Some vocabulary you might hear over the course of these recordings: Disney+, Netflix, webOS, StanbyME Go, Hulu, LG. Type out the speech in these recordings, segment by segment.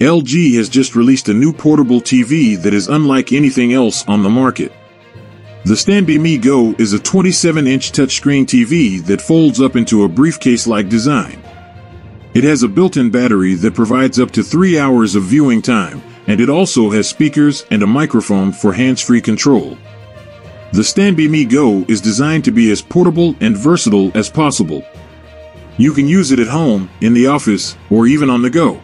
LG has just released a new portable TV that is unlike anything else on the market. The StanbyME Go is a 27-inch touchscreen TV that folds up into a briefcase-like design. It has a built-in battery that provides up to 3 hours of viewing time, and it also has speakers and a microphone for hands-free control. The StanbyME Go is designed to be as portable and versatile as possible. You can use it at home, in the office, or even on the go.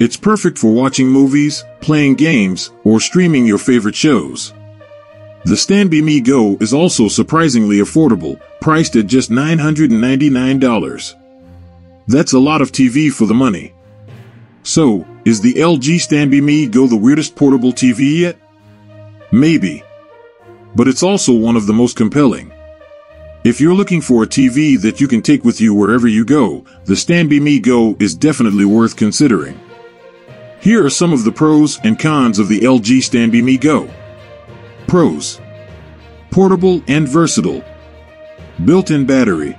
It's perfect for watching movies, playing games, or streaming your favorite shows. The StanbyME Go is also surprisingly affordable, priced at just $999. That's a lot of TV for the money. So, is the LG StanbyME Go the weirdest portable TV yet? Maybe. But it's also one of the most compelling. If you're looking for a TV that you can take with you wherever you go, the StanbyME Go is definitely worth considering. Here are some of the pros and cons of the LG StanbyME Go. Pros: portable and versatile, built-in battery,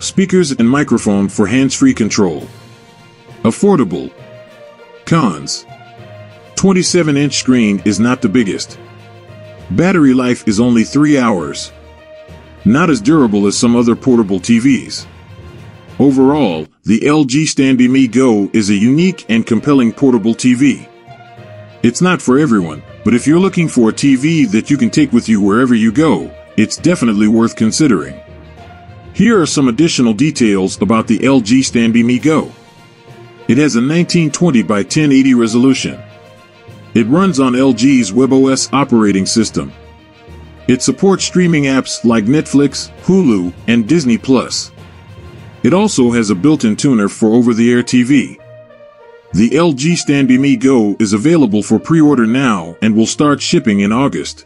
speakers and microphone for hands-free control, affordable. Cons: 27-inch screen is not the biggest. Battery life is only 3 hours. Not as durable as some other portable TVs. Overall, the LG StanbyME Go is a unique and compelling portable TV. It's not for everyone, but if you're looking for a TV that you can take with you wherever you go, it's definitely worth considering. Here are some additional details about the LG StanbyME Go. It has a 1920 by 1080 resolution. It runs on LG's webOS operating system. It supports streaming apps like Netflix, Hulu, and Disney+. It also has a built-in tuner for over-the-air TV. The LG StanbyME Go is available for pre-order now and will start shipping in August.